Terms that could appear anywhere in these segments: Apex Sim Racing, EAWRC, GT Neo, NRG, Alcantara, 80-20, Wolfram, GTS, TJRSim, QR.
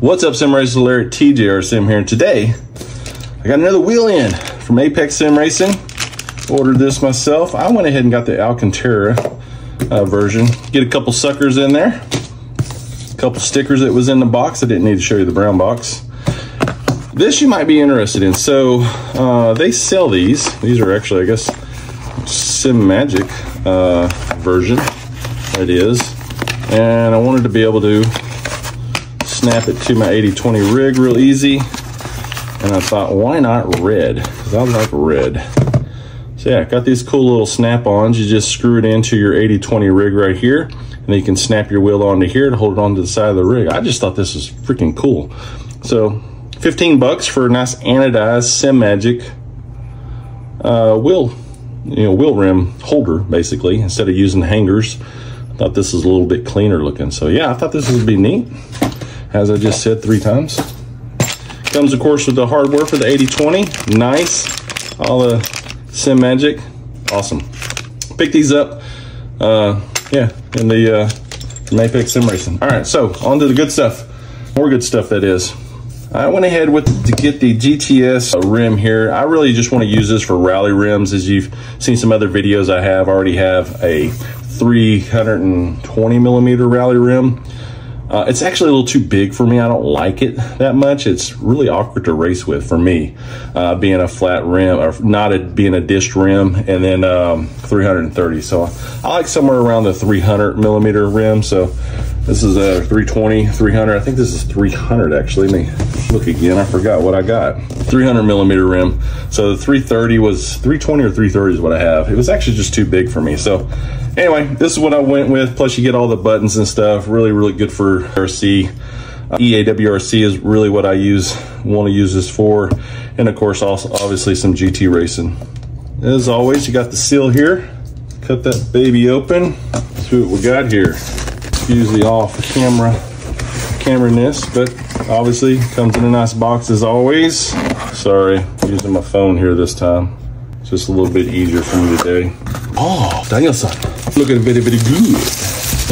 What's up, Sim Race Alert? TJRSim here. Today, I got another wheel in from Apex Sim Racing. Ordered this myself. I went ahead and got the Alcantara version. Get a couple suckers in there. A couple stickers that was in the box. I didn't need to show you the brown box. This you might be interested in. So they sell these. These are actually, I guess, Sim Magic version. It is. And I wanted to be able to snap it to my 80-20 rig real easy, and I thought, why not red? Because I like red. So yeah, I got these cool little snap-ons. You just screw it into your 80-20 rig right here, and then you can snap your wheel onto here to hold it onto the side of the rig. I just thought this was freaking cool. So $15 for a nice anodized Sim Magic wheel, wheel rim holder, basically, instead of using hangers. I thought this was a little bit cleaner looking. So yeah, I thought this would be neat. As I just said 3 times. Comes, of course, with the hardware for the 80-20. Nice. All the Sim Magic. Awesome. Pick these up. Yeah, in the from Apex Sim Racing. All right, so on to the good stuff. More good stuff, that is. I went ahead to get the GTS rim here. I really just want to use this for rally rims. As you've seen some other videos I have, I already have a 320 millimeter rally rim. It's actually a little too big for me. I don't like it that much. It's really awkward to race with for me, being a flat rim, or being a dished rim, and then 330. So I like somewhere around the 300 millimeter rim. So this is a 320, 300. I think this is 300 actually. Let me look again. I forgot what I got. 300 millimeter rim. So the 330 was 320 or 330 is what I have. It was actually just too big for me. So anyway, this is what I went with. Plus, you get all the buttons and stuff. Really, really good for RC. EAWRC is really what I want to use this for. And of course, also obviously some GT racing. As always, you got the seal here. Cut that baby open. Let's see what we got here. It's usually off camera-ness, but obviously comes in a nice box as always. Sorry, I'm using my phone here this time. It's just a little bit easier for me today. Oh, Danielson. Looking a bitty good.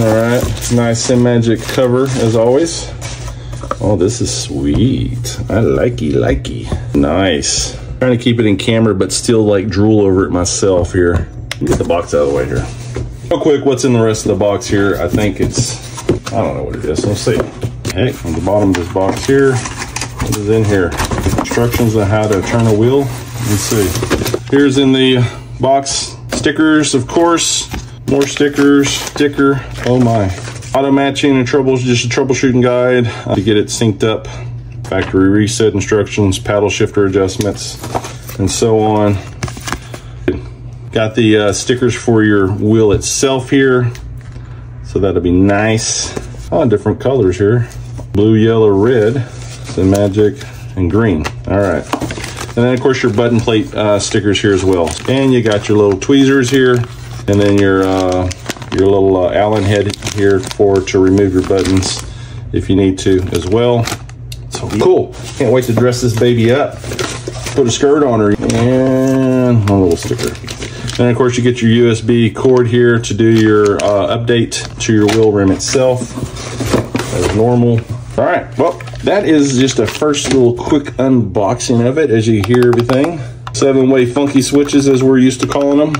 All right, nice Sim Magic cover as always. Oh, this is sweet. I likey. Nice. Trying to keep it in camera, but still like drool over it myself here. Let me get the box out of the way here. Real quick, what's in the rest of the box here? I think it's, I don't know what it is. Let's see. Hey, from the bottom of this box here, what is in here? Instructions on how to turn a wheel. Let's see. Here's in the box stickers, of course. More stickers, sticker, oh my. Auto matching and troubles, just a troubleshooting guide to get it synced up. Factory reset instructions, paddle shifter adjustments, and so on. Got the stickers for your wheel itself here. So that'll be nice. Oh, different colors here. Blue, yellow, red, Sim Magic, and green. All right. And then of course your button plate stickers here as well. And you got your little tweezers here. And then your little Allen head here to remove your buttons if you need to as well. So cool. Can't wait to dress this baby up. Put a skirt on her and a little sticker. And of course you get your USB cord here to do your update to your wheel rim itself as normal. All right, well, that is just a first little quick unboxing of it as you hear everything. 7-way funky switches as we're used to calling them.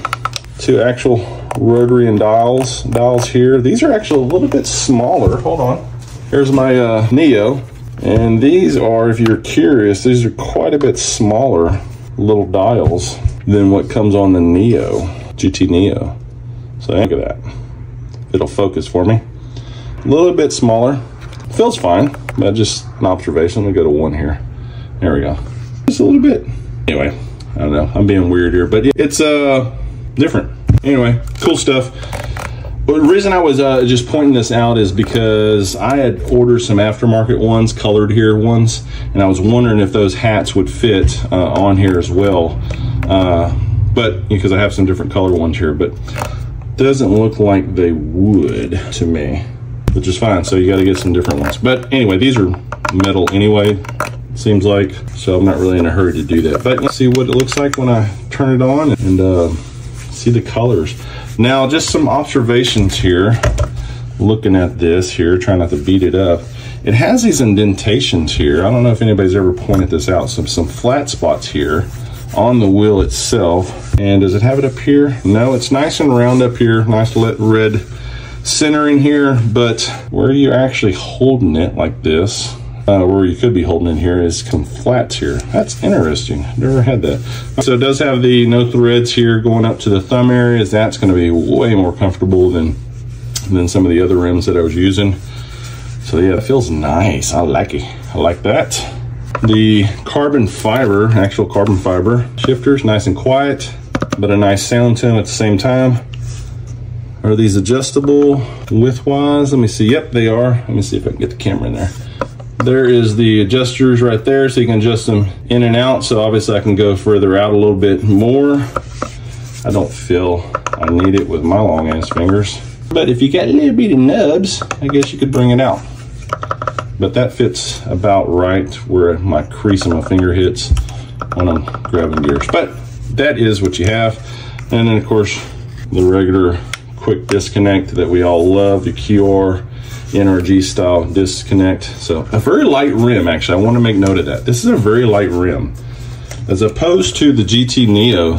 2 actual rotary and dials here. These are actually a little bit smaller. Hold on. Here's my Neo, and these are, if you're curious, these are quite a bit smaller little dials than what comes on the Neo, GT Neo. So look at that. It'll focus for me. A little bit smaller. Feels fine, but just an observation. Let me go to 1 here. There we go. Just a little bit. Anyway, I don't know. I'm being weird here, but it's different. Anyway, cool stuff. But the reason I was just pointing this out is because I had ordered some aftermarket ones, colored here ones, and I was wondering if those hats would fit on here as well. But because I have some different color ones here, but doesn't look like they would to me, which is fine. So you got to get some different ones. But anyway, these are metal anyway, seems like. So I'm not really in a hurry to do that. But let's see what it looks like when I turn it on and see the colors. Now, just some observations here, looking at this here, trying not to beat it up. It has these indentations here. I don't know if anybody's ever pointed this out. Some flat spots here on the wheel itself. And does it have it up here? No, it's nice and round up here. Nice red centering here, but where you're actually holding it like this, where you could be holding it here, is come flats here. That's interesting. Never had that. So it does have the no threads here going up to the thumb areas. That's going to be way more comfortable than some of the other rims that I was using. So yeah, it feels nice. I like it. I like that. The carbon fiber, actual carbon fiber shifters, nice and quiet, but a nice sound to them at the same time. Are these adjustable width-wise? Let me see. Yep, they are. Let me see if I can get the camera in there. There is the adjusters right there, so you can adjust them in and out. So obviously I can go further out a little bit more. I don't feel I need it with my long ass fingers, but if you got a little bit of nubs, I guess you could bring it out. But that fits about right where my crease of my finger hits when I'm grabbing gears. But that is what you have. And then of course the regular quick disconnect that we all love, the QR NRG style disconnect. So a very light rim, actually. I want to make note of that. This is a very light rim. As opposed to the GT Neo,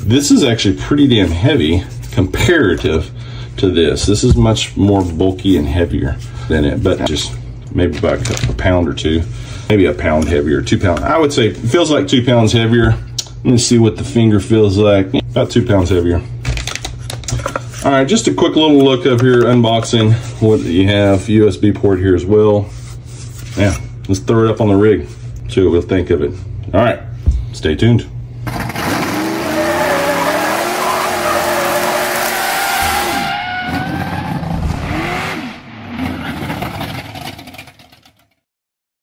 this is actually pretty damn heavy comparative to this. This is much more bulky and heavier than it, but just maybe by a pound or two, maybe a pound heavier, 2 pounds. I would say it feels like 2 pounds heavier. Let me see what the finger feels like. About 2 pounds heavier. All right, just a quick little look up here, unboxing what you have. USB port here as well. Yeah, let's throw it up on the rig, see what we'll think of it. All right, stay tuned.